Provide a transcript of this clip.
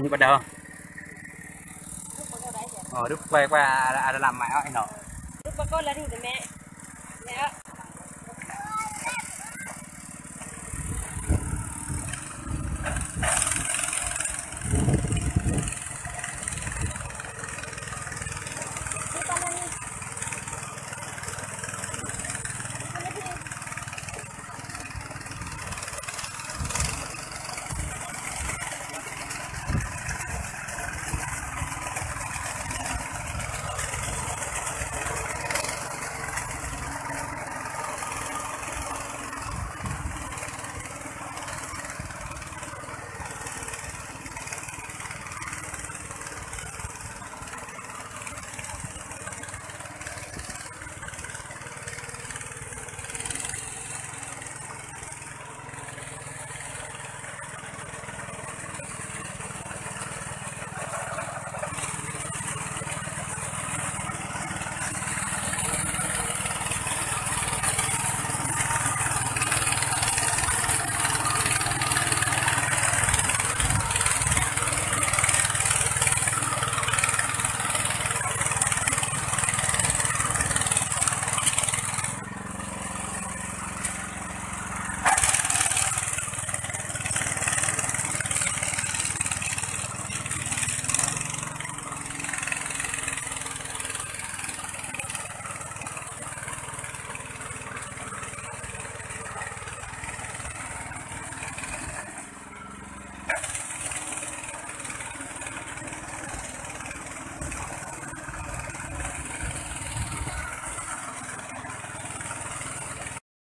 chung bắt đầu đứt quay qua đã làm mãi rồi nọ. Đứt qua con là đủ rồi mẹ.